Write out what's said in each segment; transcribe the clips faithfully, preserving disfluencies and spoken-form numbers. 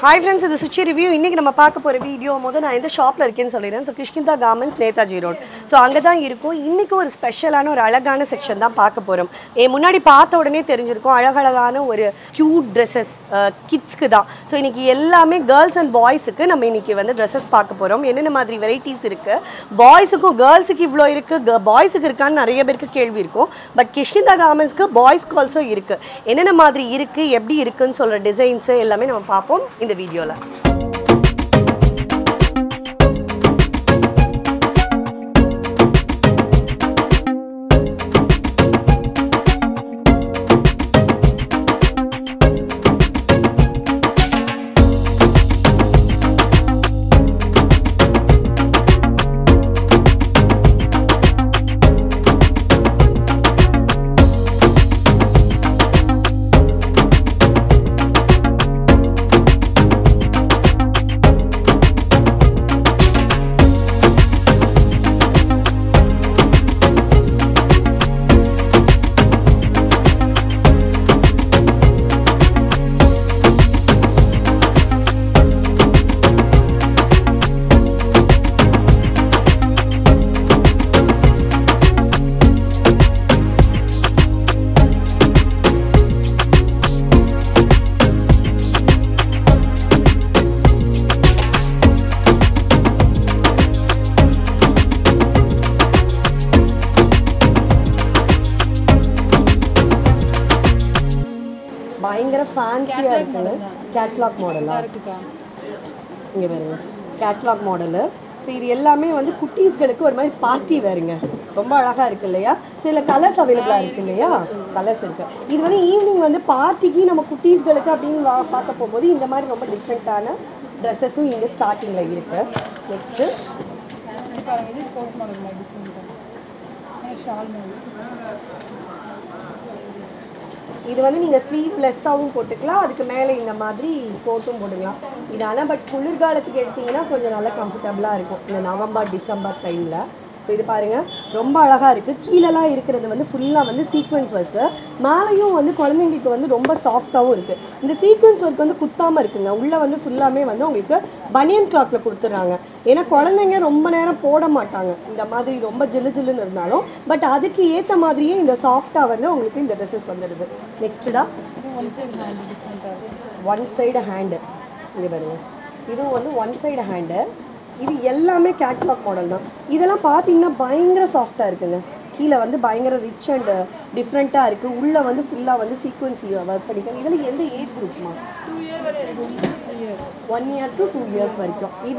Hi friends, this is Suchi Review. Today we will see a video about the shop. So, Kishkindha Garments, Netaji Road. So, we will see a special and elegant section. We will see a cute dresses for kids. So, we will see girls and boys dresses. We will see varieties. Boys and girls are boys. But Kishkindha Garments are boys also. We will see designs and in the video la. Fancy catalog model. Catalog model. So, this is the cookies party wearing. So, there are colors available. This evening, party we have cookies. This is different dresses in the starting. Next. This is sleeveless sound, you can put it in the middle. But if you put it in the middle, it's comfortable in November and December time. So, this is very beautiful. It is full of sequence work. It is very soft. The sequence work is full of banyan cloth. It is very soft. Next, one side hand. This is one side hand. This is a catalog model. This is soft. It's rich and different. It's full of sequence. This age group? two years. one year to two years. This is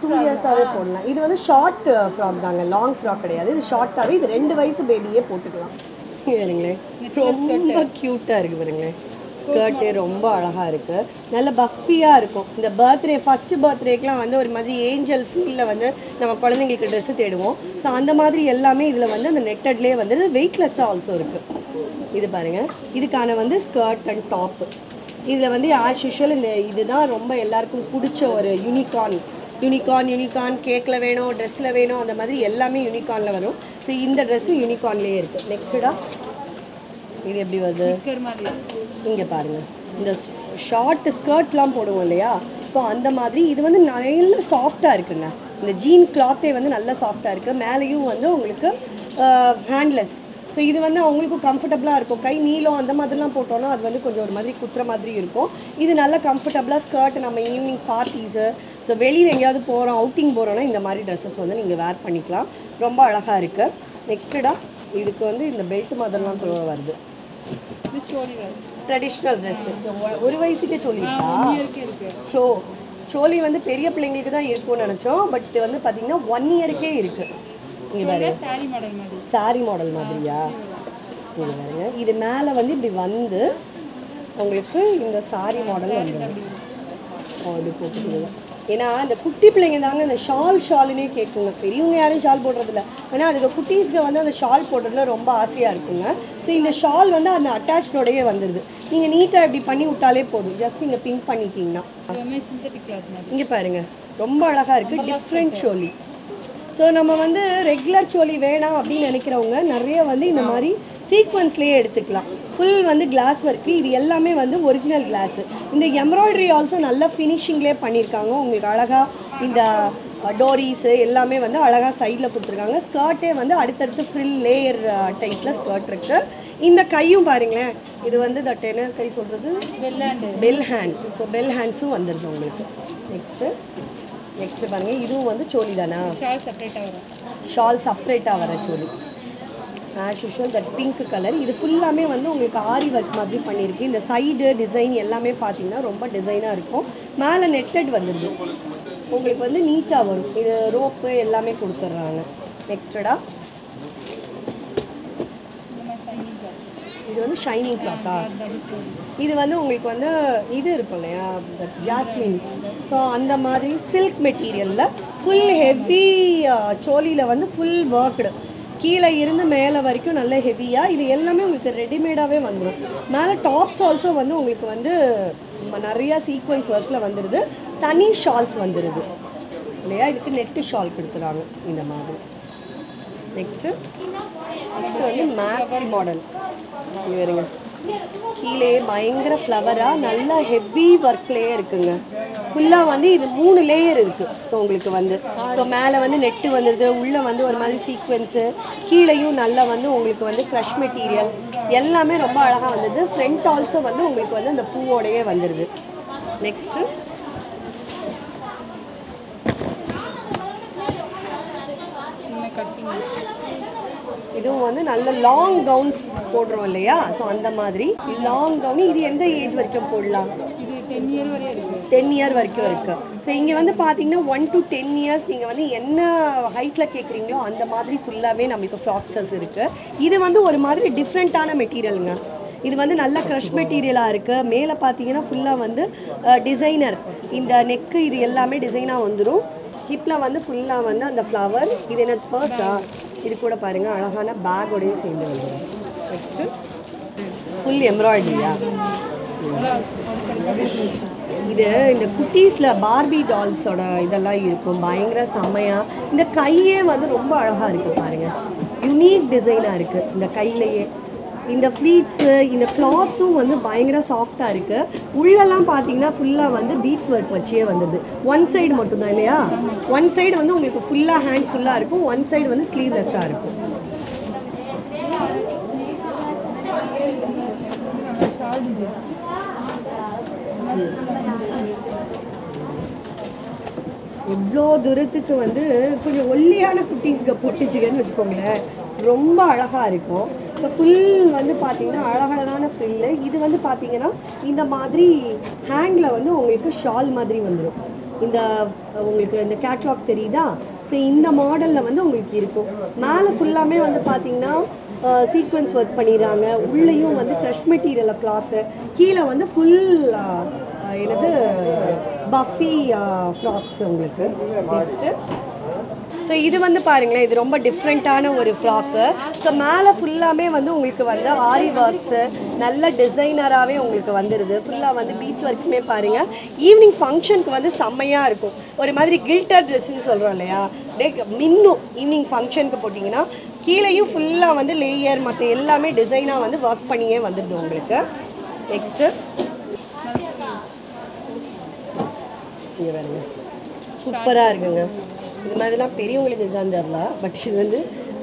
two years. This is short frock. Long frock. This is short. This is two baby. It's cute. Skirt is very good. It's buffy. The first birthday, we have an angel feel. So, the netted layer is weightless also. This is a skirt and top. This is as usual. This is a unicorn. Unicorn, unicorn, cake, dress, unicorn. So, this dress is unicorn. Next. This is a short skirt. So, this is soft. The jean cloth is soft. It is handless. So, this is comfortable. If you put it in a comfortable skirt for evening parties. So, if you go to outing, you can wear these dresses. Next, this is a belt. Traditional dress. One way is choli. So choli is periya pillaigalukku dhaan irukku nanachom, but vandha pathina one year ke irukku. Inga varunga saree model madri. Saree model madriya. Inga varunga. Idu mela vandu ipdi vandu ungalku inda saree model vandru. Order potukonga. Ena indha kutti pillainga daanga indha shawl shawl ne kekunga. Periyunga yarum shawl podradilla. Ana adhu kutties ku vandu andha shawl podradla romba aasiya irukunga. So this shawl is attached to the attached. You can neat it, just pink it. Here, different choli. So we have regular choli, we have sequence. full vandu glass work idu ellame vandu original glass inda embroidery also nalla finishing la pannirukanga ungalku alaga inda dories ellame vandu alaga side la kuduthirukanga skirt e vandu adutha frill layer type la skirt irukku இந்த கையும் பாருங்க இது வந்து த டென கை சொல்றது bell hand bell hand so bell hands வந்துருது உங்களுக்கு next next பாருங்க இதுவும் வந்து चोली தானா shawl separate ஆவற shawl separate ஆவற choli as usual that pink color இது ஃபுல்லாமே வந்து உங்களுக்கு ஆரி வர்க் மாதிரி பண்ணிருக்கு இந்த சைடு டிசைன் எல்லாமே பாத்தீங்கன்னா ரொம்ப டிசைனா இருக்கும் மேல நெட்டட் வந்துருது உங்களுக்கு வந்து நீட்டா வரும் இது ரோப் எல்லாமே கொடுத்துறாங்க நெக்ஸ்ட்டா This is shining cloth. This is jasmine. So, this silk material. Full heavy choli, full worked. கீழ இருந்து மேல வரைக்கும் நல்ல ஹெவியா இது எல்லாமே உங்களுக்கு ரெடிமேடாவே வந்துரும் மேல டாப்ஸ் ஆல்சோ வந்து உங்களுக்கு வந்து நிறைய சீக்வென்ஸ் வர்க்ல வந்திருது தனி ஷால்ஸ் வந்திருது இல்லையா இதுக்கு நெட் ஷால் கொடுத்துறாங்க இந்த மாதிரி நெக்ஸ்ட் நெக்ஸ்ட் வந்து மேக்ஸி மாடல் இது வேறங்க கீழே பயங்கர ஃப்ளவரா நல்ல ஹெவி வர்க் லேயர் இருக்குங்க ஃபுல்லா வந்து இது மூணு லேயர் இருக்கு சோ உங்களுக்கு வந்து சோ மேலே வந்து நெட் வந்திருது உள்ள வந்து ஒரு மாதிரி சீக்வென்ஸ் கீழேயும் நல்ல வந்து உங்களுக்கு வந்து க்ரஷ் மெட்டீரியல் எல்லாமே ரொம்ப அழகா வந்திருது ஃப்ரண்ட் ஆல்சோ வந்து உங்களுக்கு வந்து அந்த பூவோடவே வந்திருது நெக்ஸ்ட் இது வந்து நல்ல லாங் கவுன்ஸ் போடுறோம் இல்லையா சோ அந்த மாதிரி லாங் கவுன் இது எந்த ஏஜ் வரைக்கும் போடலாம் இது ten இயர் வரை இருக்கு ten இயர் வரைக்கும் இருக்கு சோ இங்க வந்து பாத்தீங்கன்னா one to ten years நீங்க வந்து என்ன ஹைட்ல கேக்குறீங்களோ அந்த மாதிரி ஃபுல்லாவே நமக்கு ஃப்ராக்ஸஸ் இருக்கு இது வந்து ஒரு மாதிரி டிஃபரண்டான மெட்டீரியல்ங்க இது வந்து நல்ல க்ரஷ் மெட்டீரியலா இருக்கு மேல பாத்தீங்கன்னா ஃபுல்லா வந்து டிசைனர் இந்த neck இது எல்லாமே டிசைனா வந்துரும் ஹிப்ல வந்து ஃபுல்லா வந்து அந்த ஃப்ளவர் இது என்ன பர்ஸா This is a bag. Next, full embroidery. This is cooties and Barbie dolls. This is a unique design. This fleets and cloth are soft. The beads work one side. One side is full hand, full one side is sleeveless. This So full வந்து பாத்தீங்கன்னா அழகான frill இது வந்து பாத்தீங்கன்னா இந்த மாதிரி ஹேண்ட்ல வந்து உங்களுக்கு ஷால் மாதிரி வந்துரும் இந்த உங்களுக்கு இந்த கேட்டலாக் தெரியுதா சோ இந்த மாடல்ல வந்து உங்களுக்கு இருக்கும் மேல ஃபுல்லாமே வந்து பாத்தீங்கன்னா சீக்வென்ஸ் வர்க் பண்ணிராங்க உள்ளேயும் வந்து க்ரஷ் மெட்டீரியல்ல கிளாத் கீழ வந்து full என்னது பஃபி ஃப்ராக்ஸ் உங்களுக்கு next So, this is a different frock. So, மேல ஃபுல்லாமே வந்து உங்களுக்கு வந்து ஆரி வர்க்ஸ் நல்ல டிசைனராவே உங்களுக்கு வந்திருது. ஃபுல்லா வந்து பீச் வர்க்குமே பாருங்க. ஈவினிங் ஃபங்க்ஷனுக்கு வந்து செமையா இருக்கும். ஒரு மாதிரி கில்டட் Dress னு சொல்றோம் இல்லையா? மின்னு ஈவினிங் ஃபங்க்ஷனுக்கு போடிங்கனா கீழேயும் ஃபுல்லா வந்து லேயர் மத்த எல்லாமே டிசைனா வந்து வர்க் பண்ணியே வந்திருது உங்களுக்கு. Next இது பாருங்க. சூப்பரா இருக்குங்க. இதெல்லாம் பெரியவங்களுக்கு இருக்காந்தறல பட் இது வந்து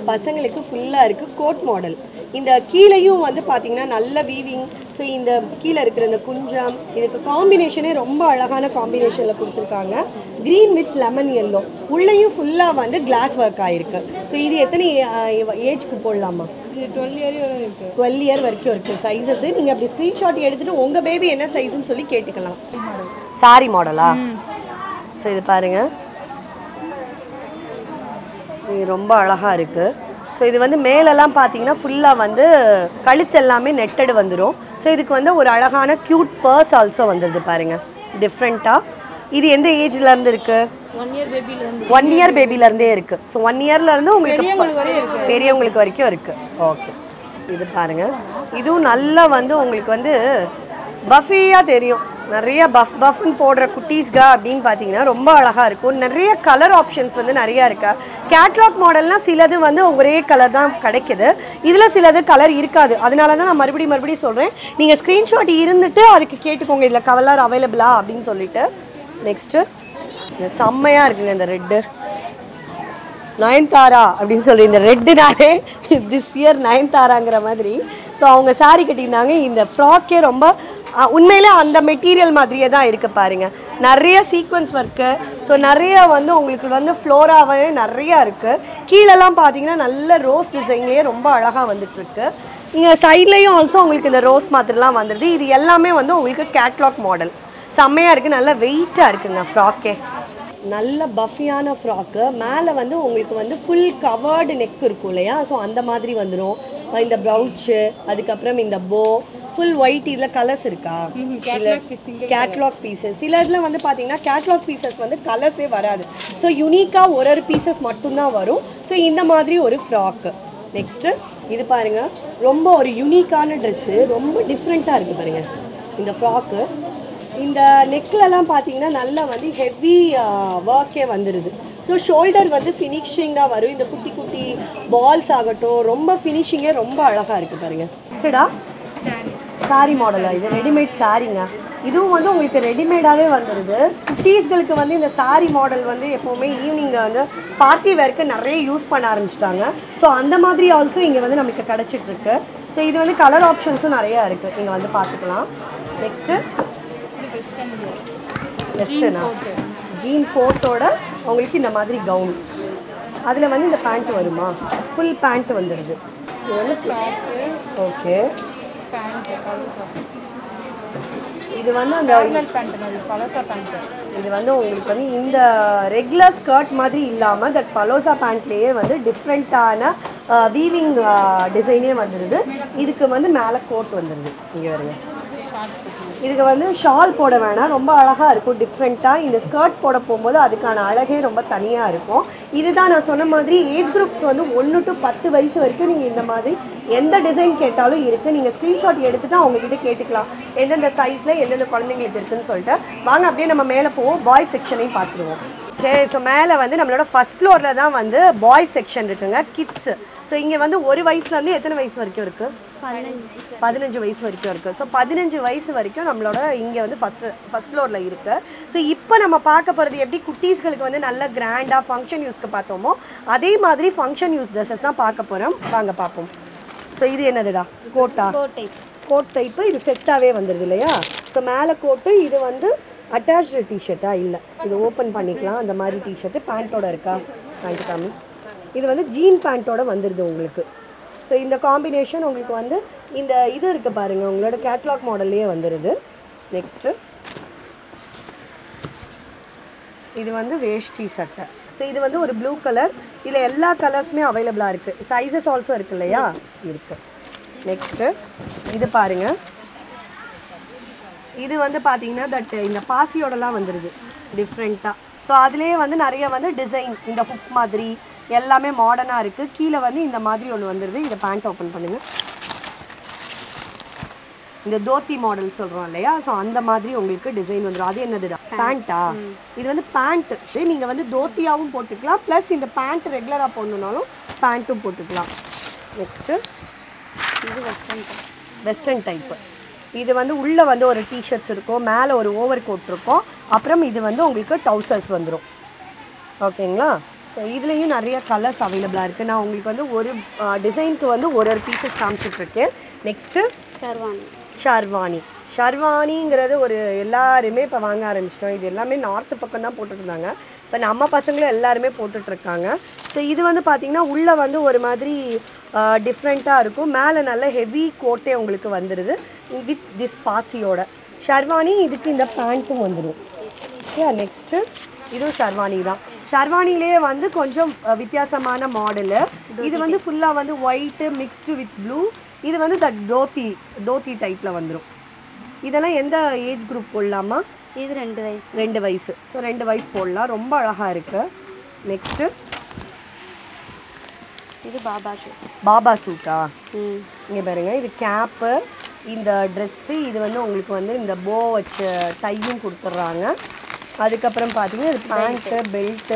பசங்களுக்கு ஃபுல்லா இருக்கு கோட் மாடல் இந்த கீழையும் வந்து பாத்தீங்கன்னா நல்ல வீவிங் சோ இந்த கீழ இருக்குற இந்த குஞ்சம் இதுக்கு காம்பினேஷனே ரொம்ப அழகான காம்பினேஷன்ல கொடுத்திருக்காங்க green with lemon yellow உள்ளேயும் ஃபுல்லா வந்து கிளாஸ் வர்க் ஆயிருக்கு சோ இது எத்தனை ஏஜ்க்கு போடலாமா இது twelve year வரை இருக்கு twelve year வரைக்கும் இருக்கு சைஸஸ் நீங்க அப்படியே ஸ்கிரீன்ஷாட் எடுத்துட்டு உங்க பேபி என்ன சைஸ்னு சொல்லி கேட்டுக்கலாம் சாரி மாடலா சோ இது பாருங்க இது ரொம்ப அழகா இருக்கு சோ இது வந்து மேல எல்லாம் பாத்தீங்கன்னா ஃபுல்லா வந்து கழுத்து எல்லாமே நெட்டட் வந்துரும் சோ இதுக்கு வந்து ஒரு அழகான கியூட் பர்ஸ் ஆல்சோ வந்திருது பாருங்க டிஃபரண்டா இது எந்த ஏஜ்ல இருந்து இருக்கு one year பேபில இருந்து one year பேபில இருந்தே இருக்கு சோ one yearல இருந்து உங்களுக்கு பெரியவங்களுக்கு வரைக்கும் இருக்கு ஓகே இது பாருங்க இதுவும் நல்லா வந்து உங்களுக்கு வந்து பஃபியா தெரியும் நிறைய பஃப் பஃப்னு போடுற குட்டீஸ்கா அப்படிங்க பாத்தீங்கன்னா ரொம்ப அழகா இருக்கும். நிறைய கலர் ஆப்ஷன்ஸ் வந்து நிறைய இருக்கு. கேட்லாக் மாடல்னா சிலது வந்து ஒரே கலர் தான் கிடைக்குது. இதுல சிலது கலர் இருக்காது. அதனால தான் நான் மறுபடி மறுபடி சொல்றேன். நீங்க ஸ்கிரீன்ஷாட் இருந்துட்டு அதுக்கு கேட்டுக்கோங்க இதுல கலர் அவேலபிளா அப்படினு சொல்லிட்டு. நெக்ஸ்ட் இந்த செம்மையா இருக்குங்க இந்த ரெட். நயன்தாரா அப்படினு சொல்லி இந்த ரெட் நானே this year நயன்தாராங்கற மாதிரி. சோ அவங்க saree கட்டினாங்க. இந்த ஃப்ராக்கே ரொம்ப உண்மையிலே அந்த மெட்டீரியல் மாதிரியே தான் இருக்கு பாருங்க. நிறைய சீக்வென்ஸ் வர்க். சோ நிறைய வந்து உங்களுக்கு வந்து ஃப்ளோராவே நிறைய இருக்கு. கீழ எல்லாம் பாத்தீங்கன்னா நல்ல ரோஸ் டிசைன்லயே ரொம்ப அழகா வந்துட்டு இருக்கு. இங்க சைடுலயும் ஆல்சோ உங்களுக்கு இந்த ரோஸ் மாதிரிலாம் வந்துருது. இது எல்லாமே வந்து உங்களுக்கு கேட்லாக் மாடல். செம்மையா இருக்கு, நல்ல வெயிட்டா இருக்குங்க ஃப்ராக்கே. நல்ல பஃபியான ஃப்ராக்கு. மேலே வந்து உங்களுக்கு வந்து ஃபுல் கவர்டு நெக் இருக்கும் இல்லையா, ஸோ அந்த மாதிரி வந்துடும். இந்த ப்ரௌச்சு, அதுக்கப்புறம் இந்த போ, ஃபுல் ஒயிட். இதில் கலர்ஸ் இருக்கா? கேட்லாக் பீசஸ் சில இதில் வந்து பார்த்தீங்கன்னா கேட்லாக் பீசஸ் வந்து கலர்ஸே வராது. ஸோ யூனிக்காக ஒரு ஒரு பீசஸ் மட்டும்தான் வரும். ஸோ இந்த மாதிரி ஒரு ஃப்ராக்கு. நெக்ஸ்ட்டு இது பாருங்கள், ரொம்ப ஒரு யூனிக்கான ட்ரெஸ்ஸு, ரொம்ப டிஃப்ரெண்ட்டாக இருக்குது பாருங்கள் இந்த ஃப்ராக்கு. இந்த நெக்லலாம் பார்த்தீங்கன்னா நல்லா வந்து ஹெவி ஒர்க்கே வந்துடுது. ஸோ ஷோல்டர் வந்து ஃபினிஷிங்காக வரும். இந்த குட்டி குட்டி பால்ஸ் ஆகட்டும், ரொம்ப ஃபினிஷிங்கே ரொம்ப அழகாக இருக்குது பாருங்கள். நெக்ஸ்டா சாரி மாடலாக இது ரெடிமேட் சாரீங்க. இதுவும் வந்து உங்களுக்கு ரெடிமேடாகவே வந்துடுது. குட்டீஸ்களுக்கு வந்து இந்த சாரி மாடல் வந்து எப்போவுமே ஈவினிங்கில் வந்து பார்ட்டி வேர்க்கு நிறைய யூஸ் பண்ண ஆரம்பிச்சிட்டாங்க. ஸோ அந்த மாதிரி ஆல்சோ இங்கே வந்து நமக்கு கிடச்சிட்ருக்கு. ஸோ இது வந்து கலர் ஆப்ஷன்ஸும் நிறையா இருக்குது, இங்கே வந்து பார்த்துக்கலாம். நெக்ஸ்ட்டு வெஸ்டர்னா ஜீன் கோட்டோட உங்களுக்கு இந்த மாதிரி கவுன். அதில் வந்து இந்த பேண்ட் வருமா? ஃபுல் பேண்ட் வந்துடுது. ஓகே, இது வந்து அந்த இது வந்து உங்களுக்கு வந்து இந்த ரெகுலர் ஸ்கர்ட் மாதிரி இல்லாமல் தட் பலோசா பேண்ட்லேயே வந்து டிஃப்ரெண்ட்டான வீவிங் டிசைனே வந்துடுது. இதுக்கு வந்து மேலே கோட் வந்துடுது. இங்கே வருங்க, இதுக்கு வந்து ஷால் போட வேணாம், ரொம்ப அழகாக இருக்கும் டிஃப்ரெண்ட்டாக. இந்த ஸ்கர்ட் போட போகும்போது அதுக்கான அழகே ரொம்ப தனியாக இருக்கும். இதுதான் நான் சொன்ன மாதிரி ஏஜ் குரூப்ஸ் வந்து ஒன்று டு பத்து வயசு வரைக்கும் நீங்கள் இந்த மாதிரி எந்த டிசைன் கேட்டாலும் இருக்குது. நீங்கள் ஸ்க்ரீன்ஷாட் எடுத்துகிட்டு அவங்கக்கிட்ட கேட்டுக்கலாம் எந்தெந்த சைஸில் எந்தெந்த குழந்தைங்களுக்கு இருக்குதுன்னு சொல்லிட்டு. வாங்க அப்படியே நம்ம மேலே போவோம், பாய்ஸ் செக்ஷனையும் பார்த்துருவோம். ஓகே, ஸோ மேலே வந்து நம்மளோட ஃபஸ்ட் ஃப்ளோரில் தான் வந்து பாய்ஸ் செக்ஷன் இருக்குங்க, கிட்ஸு. ஸோ இங்கே வந்து ஒரு வயசுலேருந்து எத்தனை வயசு வரைக்கும் இருக்குது? பதினஞ்சு வயசு வரைக்கும் இருக்குது. ஸோ பதினஞ்சு வயசு வரைக்கும் நம்மளோட இங்கே வந்து ஃபஸ்ட் ஃபஸ்ட் ஃப்ளோரில் இருக்குது. ஸோ இப்போ நம்ம பார்க்க போகிறது எப்படி குட்டீஸ்களுக்கு வந்து நல்ல கிராண்டாக ஃபங்க்ஷன் யூஸ்க்கு பார்த்தோமோ அதே மாதிரி ஃபங்க்ஷன் யூஸ் ட்ரெஸ்ஸஸ் தான் பார்க்க போகிறோம். வாங்க பார்ப்போம். ஸோ இது என்னதுடா? கோட்டா, கோட் டைப்பு. இது செட்டாகவே வந்துடுது இல்லையா? ஸோ மேலே கோட்டு. இது வந்து அட்டாச்சு டிஷர்ட்டா? இல்லை, இது ஓப்பன் பண்ணிக்கலாம் அந்த மாதிரி டிஷர்ட்டு. பேண்ட்டோட இருக்கா? பேண்ட் காமி. இது வந்து ஜீன் பேண்ட்டோட வந்துடுது உங்களுக்கு. ஸோ இந்த காம்பினேஷன் உங்களுக்கு வந்து இந்த இது இருக்குது பாருங்கள், உங்களோட கேட்லாக் மாடல்லையே வந்துடுது. நெக்ஸ்ட்டு இது வந்து வேஷ்டி சட்டை. ஸோ இது வந்து ஒரு ப்ளூ கலர். இதில் எல்லா கலர்ஸுமே அவைலபிளாக இருக்குது. சைஸஸ் ஆல்சோ இருக்குது இல்லையா? இருக்குது. நெக்ஸ்ட்டு இது பாருங்கள், இது வந்து பார்த்தீங்கன்னா தட் இந்த பாசியோடலாம் வந்துடுது டிஃப்ரெண்ட்டாக. ஸோ அதுலேயே வந்து நிறைய வந்து டிசைன், இந்த ஹுக் மாதிரி எல்லாமே மாடர்னாக இருக்குது. கீழே வந்து இந்த மாதிரி ஒன்று வந்துடுது. இந்த பேண்ட் ஓப்பன் பண்ணுங்கள். இந்த தோத்தி மாடல் சொல்கிறோம் இல்லையா? ஸோ அந்த மாதிரி உங்களுக்கு டிசைன் வந்துடும். அது என்னதுடா? பேண்ட்டா? இது வந்து பேண்ட்டு. நீங்கள் வந்து தோத்தியாகவும் போட்டுக்கலாம், ப்ளஸ் இந்த பேண்ட் ரெகுலராக போடணுன்னாலும் பேண்ட்டும் போட்டுக்கலாம். நெக்ஸ்ட்டு இது வெஸ்டர்ன் டைப். Western type. இது வந்து உள்ளே வந்து ஒரு டிஷர்ட்ஸ் இருக்கும், மேலே ஒரு ஓவர் கோட் இருக்கும், அப்புறம் இது வந்து உங்களுக்கு டவுசர்ஸ் வந்துடும். ஓகேங்களா? ஸோ இதுலேயும் நிறைய கலர்ஸ் அவைலபிளாக இருக்குது. நான் உங்களுக்கு வந்து ஒரு டிசைனுக்கு வந்து ஒரு ஒரு பீசஸ் காமிச்சிட்ருக்கேன். நெக்ஸ்ட்டு ஷர்வானி. ஷர்வானி ஷர்வானிங்கிறது ஒரு எல்லாருமே இப்போ வாங்க ஆரம்பிச்சிட்டோம். இது எல்லாமே நார்த்து பக்கம் தான் போட்டுட்ருந்தாங்க, இப்போ நம்ம பசங்களும் எல்லாருமே போட்டுட்ருக்காங்க. ஸோ இது வந்து பார்த்திங்கன்னா உள்ளே வந்து ஒரு மாதிரி டிஃப்ரெண்ட்டாக இருக்கும், மேலே நல்ல ஹெவி கோட்டே உங்களுக்கு வந்துடுது வித் திஸ் பாசியோட. ஷர்வானி. இதுக்கு இந்த பேண்ட்டும் வந்துடும். ஓகே, நெக்ஸ்ட்டு இதுவும் ஷர்வானி தான். ஷர்வானிலேயே வந்து கொஞ்சம் வித்தியாசமான மாடலு. இது வந்து ஃபுல்லாக வந்து ஒயிட்டு மிக்ஸ்டு வித் ப்ளூ. இது வந்து த தோத்தி தோத்தி டைப்பில் வந்துடும். இதெல்லாம் எந்த ஏஜ் குரூப் போடலாமா? இது ரெண்டு வயசு. ரெண்டு வயசு ஸோ ரெண்டு வயசு போடலாம், ரொம்ப அழகாக இருக்குது. நெக்ஸ்ட்டு இது பாபா சூட். பாபா சூட்டா? இங்கே பாருங்கள், இது கேப்பு. இந்த dress இது வந்து உங்களுக்கு வந்து இந்த bow வச்ச டையும் கொடுத்துறாங்க அதுக்கு அப்புறம் பாத்தீங்க இது pant belt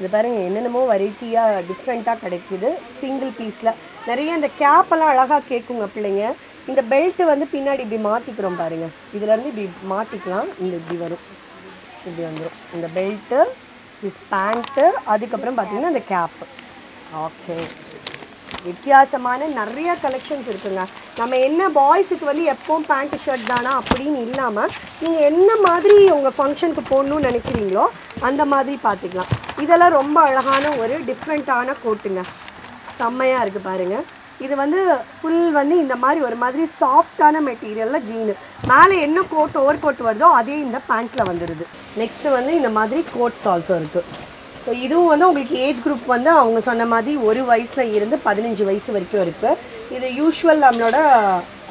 இது பாருங்க என்னென்னமோ வெரைட்டியா டிஃபரண்டா கிடைக்குது single pieceல நிறைய இந்த கேப் எல்லாம் அழகா கேக்குங்க பிள்ளைங்க இந்த belt வந்து பின்னாடி இப்படி மாட்டிக்குறோம் பாருங்க இதுல இருந்து இப்படி மாட்டிக்கலாம் இந்த இப்படி வரும் இப்படி வந்துரும் இந்த belt this pant அதுக்கு அப்புறம் பாத்தீங்க இந்த cap okay வித்தியாசமான நிறைய கலெக்ஷன்ஸ் இருக்குங்க நம்ம என்ன பாய்ஸ்க்கு வந்து எப்பவும் pant shirt தானா அப்படினு இல்லாம நீங்க என்ன மாதிரி உங்க ஃபங்க்ஷனுக்கு போறணும் நினைக்கிறீங்களோ அந்த மாதிரி பாத்துக்கலாம் இதெல்லாம் ரொம்ப அழகான ஒரு டிஃபரண்டான கோட்ங்க செம்மயா இருக்கு பாருங்க இது வந்து full வந்து இந்த மாதிரி ஒரு மாதிரி சாஃப்ட்டான மெட்டீரியல்ல ஜீன் மேல என்ன கோட் ஓவர் கோட் வருதோ அதே இந்த pantல வந்துருது நெக்ஸ்ட் வந்து இந்த மாதிரி கோட்ஸ் ஆல்சோ இருக்கு So, this is the age group of one to fifteen. This is the usual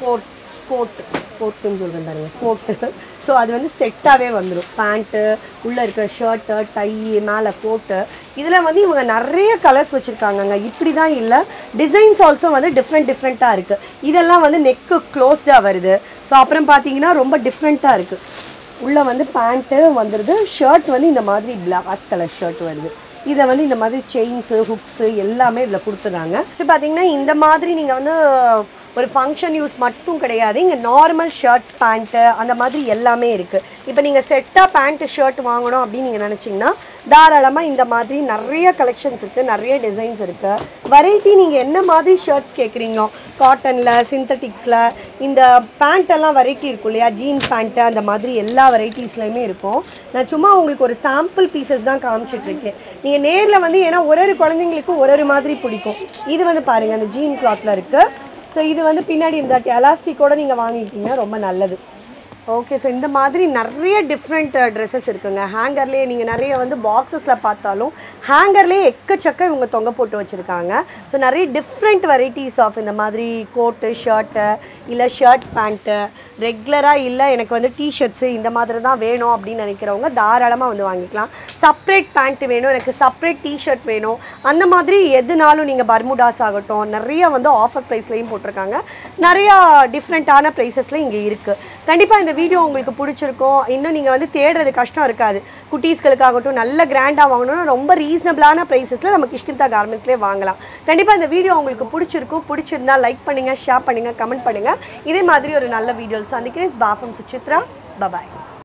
coat. coat, coat, coat. So, that is set. Pant, shirt, tie, coat. This is the colors. The designs also are different. different. This is the neck closed. So, it is different. உள்ள வந்து pant வந்திருது shirt வந்து இந்த மாதிரி black color shirt வருது இத வந்து இந்த மாதிரி chains hooks எல்லாமே இதல கொடுத்துறாங்க சோ பாத்தீங்கன்னா இந்த மாதிரி நீங்க வந்து ஒரு ஃபங்க்ஷன் யூஸ் மட்டும் கிடையாது இங்க நார்மல் ஷர்ட்ஸ் pant அந்த மாதிரி எல்லாமே இருக்கு இப்போ நீங்க செட்டா pant shirt வாங்கணும் அப்படி நீங்க நினைச்சீங்கன்னா தாராளமா இந்த மாதிரி நிறைய கலெக்ஷன்ஸ் இருக்கு நிறைய டிசைன்ஸ் இருக்கு வெரைட்டி நீங்க என்ன மாதிரி ஷர்ட்ஸ் கேக்குறீங்களோ காட்டன்ல சிந்தட்டிக்ஸ்ல இந்த pant எல்லாம் வெரைட்டி இருக்கு இல்லையா ஜீன் pant அந்த மாதிரி எல்லா வெரைட்டிஸ்லயுமே இருக்கும் நான் சும்மா உங்களுக்கு ஒரு சாம்பிள் பீசஸ் தான் காமிச்சிட்டு இருக்கேன் நீங்க நேர்ல வந்து ஏனா ஒவ்வொரு குழந்தைகளுக்கு ஒவ்வொரு மாதிரி பிடிக்கும் இது வந்து பாருங்க அந்த ஜீன் கிளாத்ல இருக்கு So, this is the elastic coat. Okay, so இந்த மாதிரி நிறைய different dresses இருக்குங்க ஹேங்கர்லயே நீங்க நிறைய வந்து பாக்ஸஸ்ல பார்த்தாலும் ஹேங்கர்லயே எக்கச்சக்க இவங்க தொங்க போட்டு வச்சிருக்காங்க சோ நிறைய different varieties of இந்த மாதிரி கோட் ஷர்ட் இல்ல ஷர்ட் pant ரெகுலரா இல்ல எனக்கு வந்து டி-ஷர்ட்ஸ் இந்த மாதிரி தான் வேணும் அப்படி நினைக்கிறவங்க தாராளமா வந்து வாங்கிக்கலாம் செப்பரேட் pant வேணும் எனக்கு செப்பரேட் டி-ஷர்ட் வேணும் அந்த மாதிரி எதுனாலும் நீங்க பர்முடாஸ் ஆகட்டும் நிறைய வந்து ஆஃபர் பிரைஸ்லயும் போட்டுருக்காங்க நிறைய டிஃபரண்டான பிரைसेसல இங்க இருக்கு கண்டிப்பா இந்த வீடியோ உங்களுக்கு பிடிச்சிருக்கோ இன்னும் நீங்க வந்து தேடுறது கஷ்டம் இருக்காது குட்டீஸ்களுக்காகட்டும் நல்ல கிராண்டா வாங்கணும்னா ரொம்ப ரீசனபிளான பிரைसेसல நம்ம கிஷ்கிந்தா garmentsலயே வாங்கலாம் கண்டிப்பா இந்த வீடியோ உங்களுக்கு பிடிச்சிருக்கோ பிடிச்சிருந்தா லைக் பண்ணுங்க ஷேர் பண்ணுங்க கமெண்ட் பண்ணுங்க இதே மாதிரி ஒரு நல்ல வீடியோல சந்திக்கிறேன் பாஃபம் சுசித்ரா பை பை